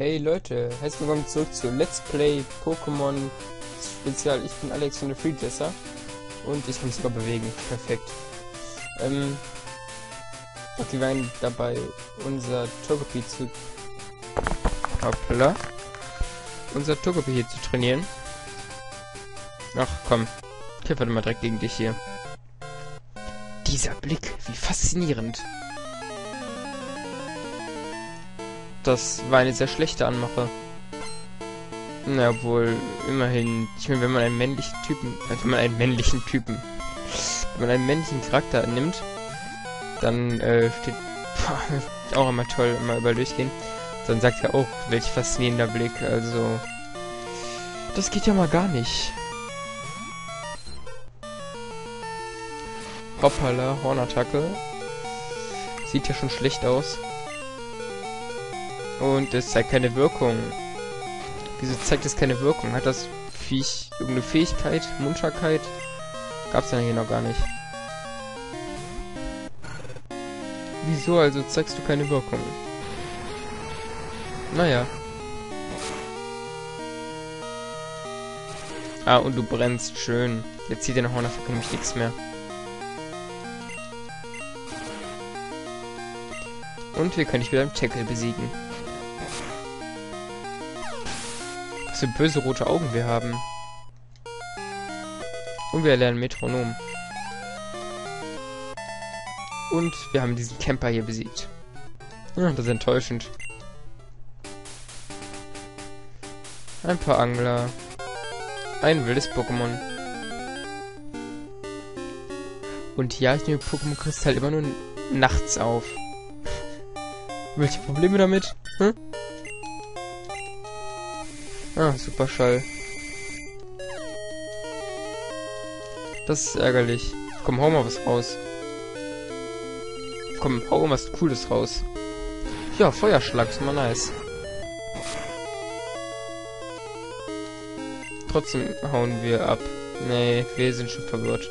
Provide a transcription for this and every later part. Hey Leute, herzlich willkommen zurück zu Let's Play Pokémon Spezial. Ich bin Alex von der Freedresser und ich kann mich sogar bewegen. Perfekt. Okay, wir waren dabei, unser Togepi zu... Hoppla. Unser Togepi hier zu trainieren. Ach komm, ich kämpfe mal direkt gegen dich hier. Dieser Blick, wie faszinierend. Das war eine sehr schlechte Anmache. Na, obwohl, immerhin, ich meine, wenn man einen männlichen Typen, wenn man einen männlichen Charakter nimmt, dann steht, auch immer toll, immer überall durchgehen, dann sagt er auch, welch faszinierender Blick, also, das geht ja mal gar nicht. Hoppala, Hornattacke. Sieht ja schon schlecht aus. Und es zeigt keine Wirkung. Wieso zeigt es keine Wirkung? Hat das Viech irgendeine Fähigkeit? Munterkeit? Gab's ja hier noch gar nicht. Wieso also zeigst du keine Wirkung? Naja. Ah, und du brennst. Schön. Jetzt zieht deine Hornattacke nämlich nichts mehr. Und wir können dich wieder im Tackle besiegen. Was für böse rote Augen wir haben. Und wir erlernen Metronom. Und wir haben diesen Camper hier besiegt. Ja, das ist enttäuschend. Ein paar Angler. Ein wildes Pokémon. Und ja, ich nehme Pokémon-Kristall immer nur nachts auf. Welche Probleme damit? Hm? Ah, Superschall. Das ist ärgerlich. Komm, hau mal was raus. Komm, hau mal was Cooles raus. Ja, Feuerschlag ist mal nice. Trotzdem hauen wir ab. Nee, wir sind schon verwirrt.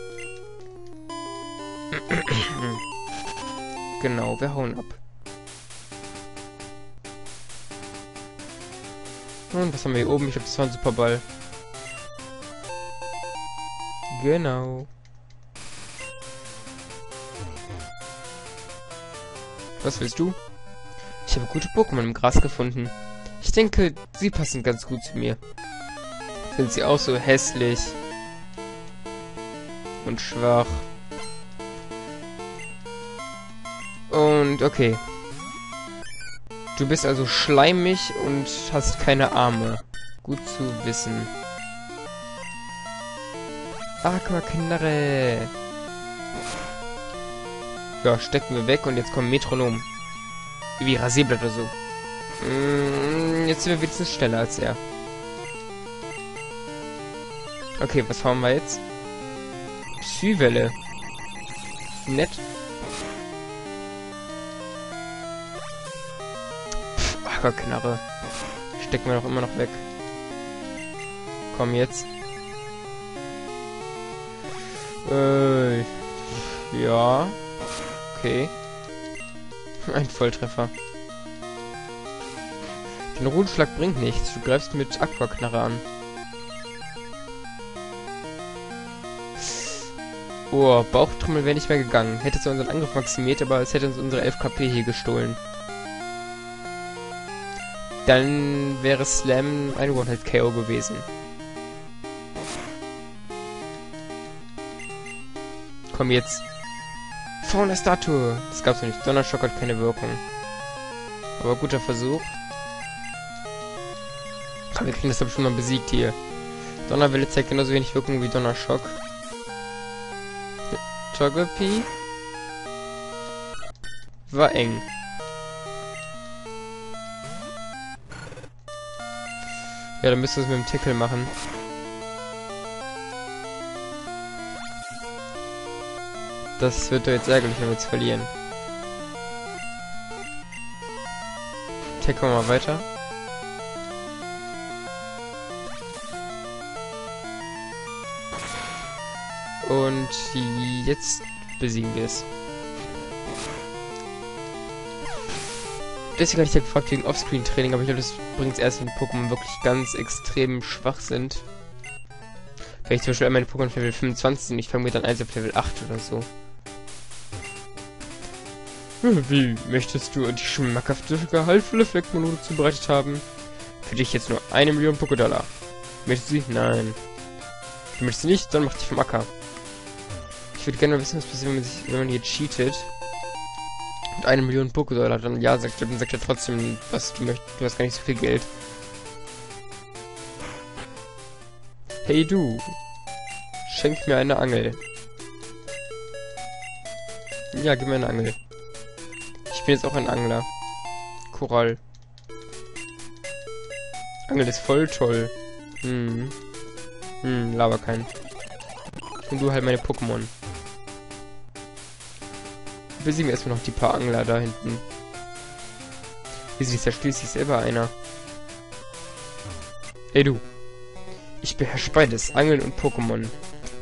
Genau, wir hauen ab. Und was haben wir hier oben? Ich glaube, das war ein Superball. Genau. Was willst du? Ich habe gute Pokémon im Gras gefunden. Ich denke, sie passen ganz gut zu mir. Sind sie auch so hässlich. Und schwach. Und okay. Du bist also schleimig und hast keine Arme. Gut zu wissen. Aquaknarre. Ja, stecken wir weg und jetzt kommen Metronom. Wie Rasierblatt oder so. Jetzt sind wir wenigstens schneller als er. Okay, was haben wir jetzt? Psywelle. Nett. Knarre. Stecken wir doch immer noch weg. Komm jetzt. Ja. Okay. Ein Volltreffer. Den Rundschlag bringt nichts. Du greifst mit Aquaknarre an. Oh, Bauchtrommel wäre nicht mehr gegangen. Hätte zwar unseren Angriff maximiert, aber es hätte uns unsere 11 KP hier gestohlen. Dann wäre Slam ein One-Hit-KO gewesen. Komm jetzt. Vorne der Statue. Das gab's noch nicht. Donnerschock hat keine Wirkung. Aber guter Versuch. Komm, wir kriegen das doch schon mal besiegt hier. Donnerwelle zeigt genauso wenig Wirkung wie Donnerschock. Togepi. War eng. Ja, dann müsstest du es mit dem Tickle machen. Das wird doch jetzt ärgerlich, wenn wir jetzt verlieren. Tickle mal weiter. Und jetzt besiegen wir es. deswegen hatte ich ja gefragt wegen Offscreen-Training, aber ich glaube, das bringt erst, wenn die Pokémon wirklich ganz extrem schwach sind. Wenn ich zum Beispiel meine Pokémon Level 25 sind, ich fange mir dann eins auf Level 8 oder so. Wie möchtest du die schmackhafte Gehaltflüffleck-Monode zubereitet haben? Für dich jetzt nur 1 Million Pokédollar. Möchtest du sie? Nein. Du möchtest sie nicht? Dann mach dich vom Acker. Ich würde gerne mal wissen, was passiert, wenn man hier cheatet. Und 1 Million Pokédollar dann ja sagt, dann sagt er trotzdem, was du möchtest. Du hast gar nicht so viel Geld. Hey du, schenk mir eine Angel. Ja, gib mir eine Angel. Ich bin jetzt auch ein Angler. Korall. Angel ist voll toll. Laber keinen. Und du halt meine Pokémon. Besiegen wir erstmal noch die paar Angler da hinten. Hier ist ja schließlich selber einer. Hey du. Ich beherrsche beides, Angeln und Pokémon.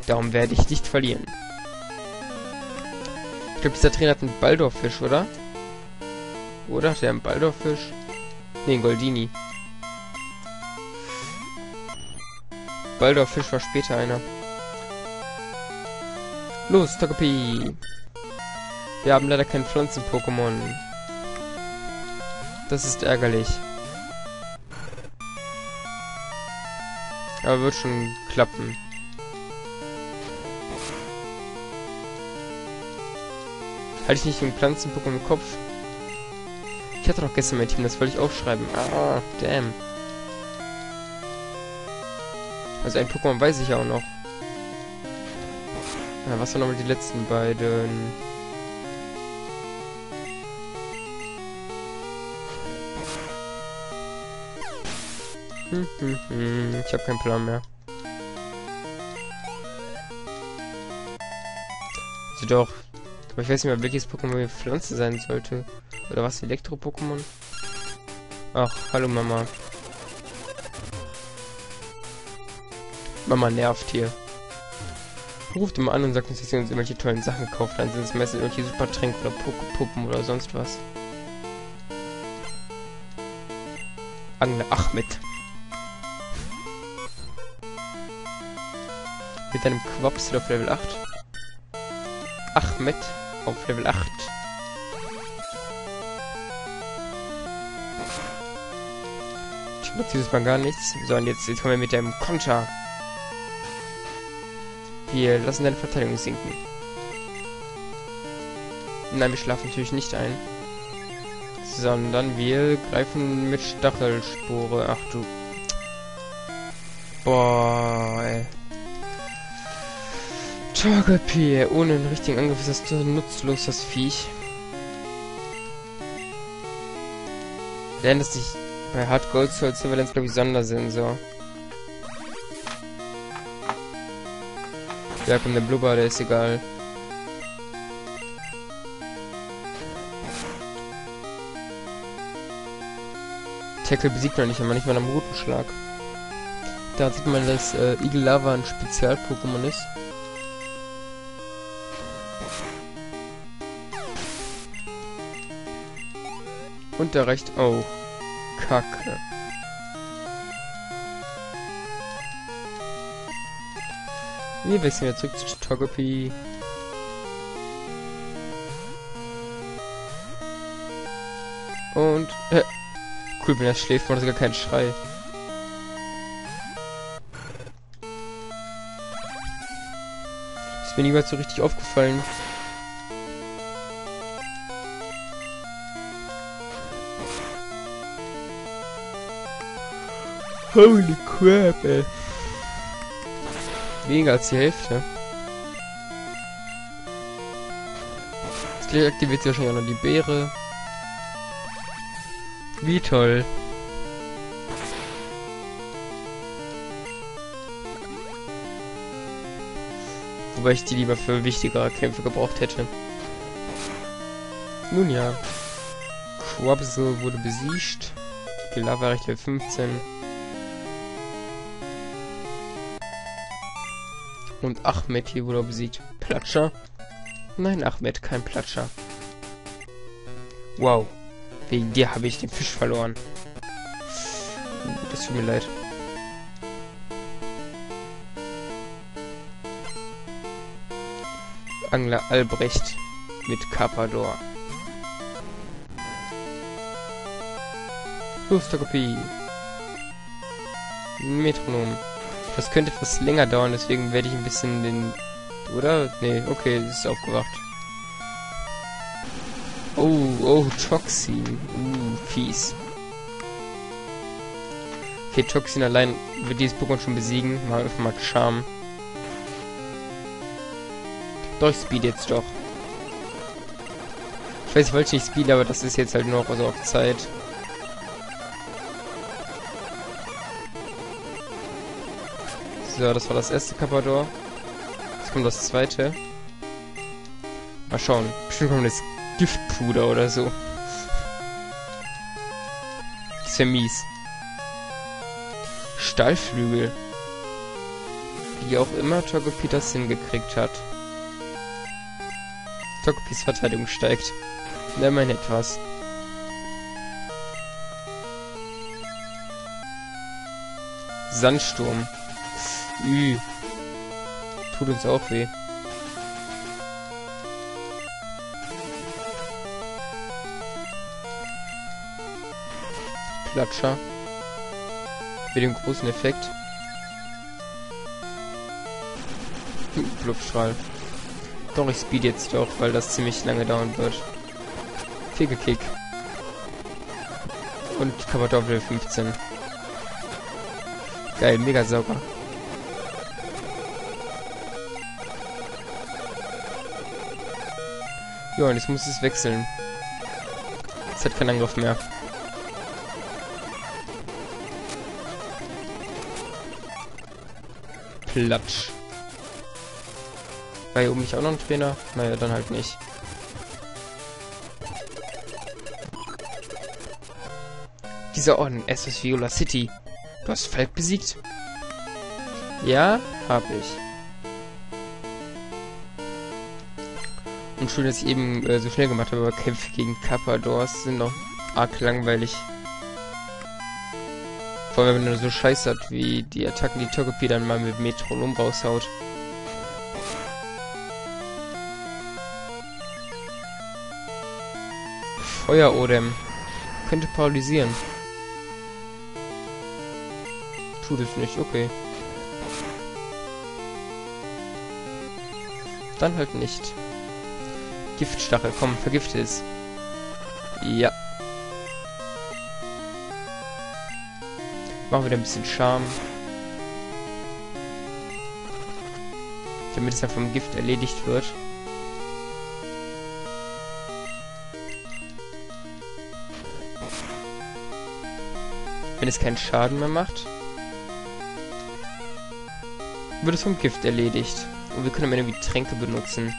Darum werde ich nicht verlieren. Ich glaube, dieser Trainer hat einen Baldorfisch, oder? Oder hat er einen Baldorfisch? Ne, einen Goldini. Baldorfisch war später einer. Los, Togepi! Wir haben leider kein Pflanzen-Pokémon. Das ist ärgerlich. Aber wird schon klappen. Halte ich nicht den Pflanzen-Pokémon im Kopf? Ich hatte doch gestern mein Team, das wollte ich aufschreiben. Ah, damn. Also ein Pokémon weiß ich ja auch noch. Na, was waren nochmal die letzten beiden? Ich habe keinen Plan mehr. Also doch. Aber ich weiß nicht mehr, welches Pokémon Pflanze sein sollte. Oder was? Elektro-Pokémon? Ach, hallo Mama. Mama nervt hier. Ruft immer an und sagt uns, dass sie uns irgendwelche tollen Sachen kauft. Dann sind es meistens irgendwelche super Tränke oder Pokepuppen oder sonst was. Angler Achmed. Mit einem Quapsel auf Level 8. Achmed auf Level 8. Ich glaube, dieses Mal gar nichts. So, und jetzt kommen wir mit dem Konter. Wir lassen deine Verteidigung sinken. Nein, wir schlafen natürlich nicht ein. Sondern wir greifen mit Stachelspore. Ach du. Boah, ey. Togepi, ohne einen richtigen Angriff ist das nutzlos, das Viech. Lernt es sich bei HeartGold zu als Surveillance, glaube ich, Sondersensor. Ja, komm, der Blubber, der ist egal. Tackle besiegt man nicht, aber nicht mal am Routenschlag. Da sieht man, dass Igel Lava ein Spezial-Pokémon ist. Und der reicht auch. Kacke. Wir wechseln jetzt zurück zu Togepi. Und. Cool, wenn er schläft, macht er sogar keinen Schrei. Ist mir niemals so richtig aufgefallen. Holy crap, ey. Weniger als die Hälfte. Jetzt gleich aktiviert sie wahrscheinlich auch noch die Beere. Wie toll. Wobei ich die lieber für wichtigere Kämpfe gebraucht hätte. Nun ja. Quapsel wurde besiegt. Die Lava reicht Level 15. Und Achmed hier wurde besiegt. Platscher? Nein, Achmed, kein Platscher. Wow. Wegen dir habe ich den Fisch verloren. Das tut mir leid. Angler Albrecht mit Carpador. Klosterkopie. Metronom. Das könnte etwas länger dauern, deswegen werde ich ein bisschen den... Oder? Nee, okay, es ist aufgewacht. Oh, Toxin. Fies. Okay, Toxin allein wird dieses Pokémon schon besiegen. Machen wir einfach mal Charme. Doch, ich speed jetzt doch. Ich weiß, ich wollte nicht speed, aber das ist jetzt halt nur noch so auf Zeit. So, das war das erste Carpador. Jetzt kommt das zweite. Mal schauen. Bestimmt kommt das Giftpuder oder so. Das wäre mies. Stahlflügel. Wie auch immer Togepi das hingekriegt hat. Togepis Verteidigung steigt. Na, immerhin etwas. Sandsturm. Tut uns auch weh. Platscher. Mit dem großen Effekt. Blubstrahl. Doch, ich speed jetzt doch, weil das ziemlich lange dauern wird. Fegekick. Und Carpador 15. Geil, mega sauber. Ja, und jetzt muss es wechseln. Es hat keinen Angriff mehr. Platsch. War hier oben nicht auch noch ein Trainer? Naja, dann halt nicht. Dieser Orden, SS Viola City. Du hast Falk besiegt? Ja, hab ich. Und schön, dass ich eben so schnell gemacht habe, aber Kämpfe gegen Carpadors sind noch arg langweilig. Vor allem, wenn man so Scheiß hat, wie die Attacken, die Togepi dann mal mit Metronom raushaut. Feuerodem. Könnte paralysieren. Tut es nicht, okay. Dann halt nicht. Giftstachel, komm, vergifte es. Ja. Machen wir da ein bisschen Charme. Damit es dann vom Gift erledigt wird. Wenn es keinen Schaden mehr macht, wird es vom Gift erledigt. Und wir können dann irgendwie Tränke benutzen.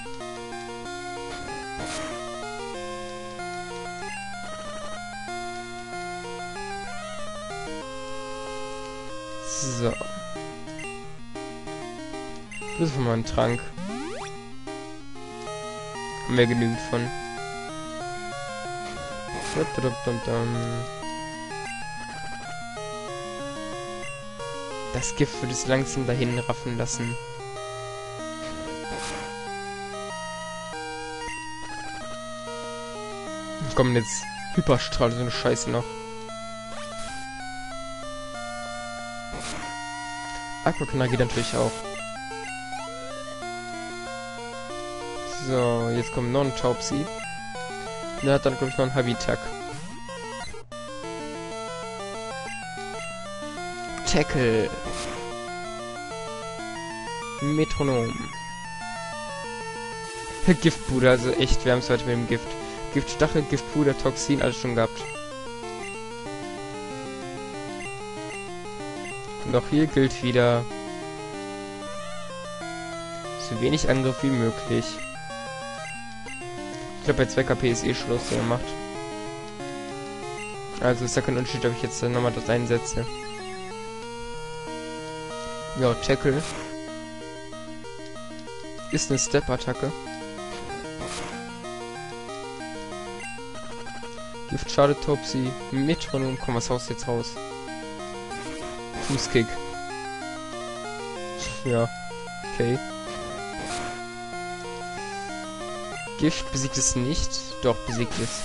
So. Das ist mal ein Trank. Haben wir genügend von. Das Gift wird es langsam dahin raffen lassen. Komm jetzt Hyperstrahl, so eine Scheiße noch. Aquakanal geht natürlich auch. So, jetzt kommt noch ein Taubsi. Der hat dann, glaube ich, noch einen Habitak. Tackle. Metronom. Giftpuder, also echt, wir haben es heute mit dem Gift. Giftstachel, Giftpuder, Toxin, alles schon gehabt. Und auch hier gilt wieder, so wenig Angriff wie möglich. Ich glaube, bei 2 KP ist eh Schluss, der macht. Also ist da kein Unterschied, ob ich jetzt dann nochmal das einsetze. Ja, Tackle. Ist eine Step-Attacke. Giftschade Topsy, Metronom, komm, was haust jetzt raus? Fußkick. Ja, okay. Gift besiegt es nicht, doch besiegt es.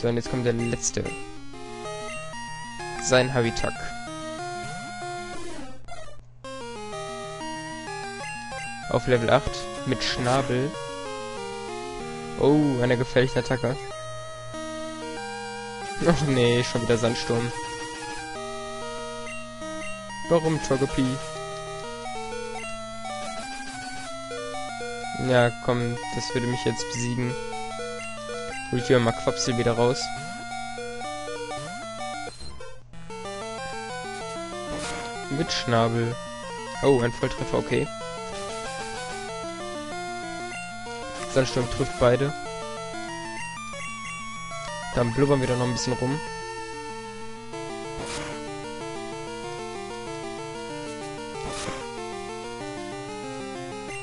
So, und jetzt kommt der letzte. Sein Habitat. Auf Level 8 mit Schnabel. Oh, eine gefährliche Attacke. Ach nee, schon wieder Sandsturm. Warum, Togepi? Ja, komm, das würde mich jetzt besiegen. Hol ich hier mal Quapsel wieder raus. Mit Schnabel. Oh, ein Volltreffer, okay. Sandsturm trifft beide. Dann blubbern wir da noch ein bisschen rum.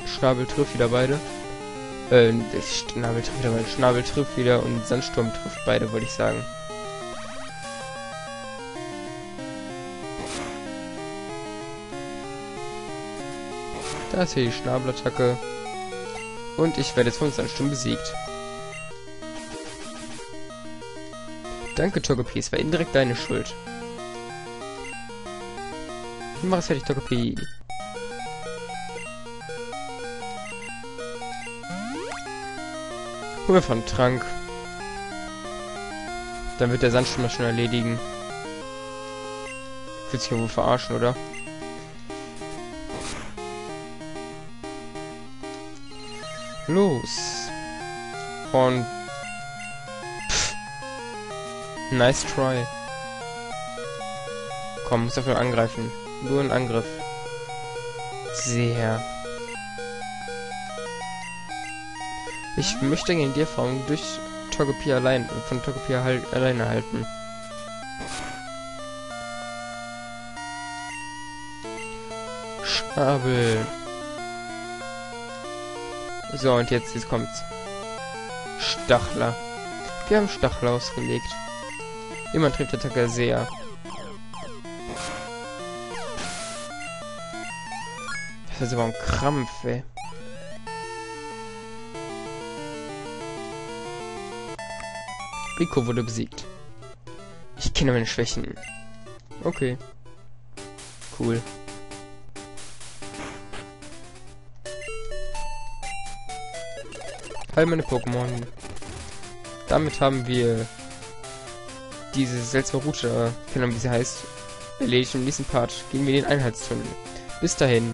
Schnabel trifft wieder beide. Schnabel trifft wieder beide. Schnabel trifft wieder und Sandsturm trifft beide, wollte ich sagen. Da ist hier die Schnabelattacke. Und ich werde jetzt von Sandsturm besiegt. Danke, Togepi, es war indirekt deine Schuld. Mach es fertig, Togepi. Hol mir von Trank. Dann wird der Sandsturm das schon erledigen. Willst du dich hier wohl verarschen, oder? Los. Und... Pff. Nice try. Komm, muss dafür angreifen. Nur ein Angriff. Sehr. Ich möchte gegen die Erfahrung durch Togepi allein, von Togepi alleine halten. Schnabel. So, und jetzt kommt's. Stachler. Wir haben Stachler ausgelegt. Immer trifft der Attacker sehr. Das ist aber ein Krampf, ey. Rico wurde besiegt. Ich kenne meine Schwächen. Okay. Cool. Heil meine Pokémon. Damit haben wir diese seltsame Route, keine Ahnung wie sie heißt, erledigt. Im nächsten Part gehen wir in den Einheitstunnel. Bis dahin.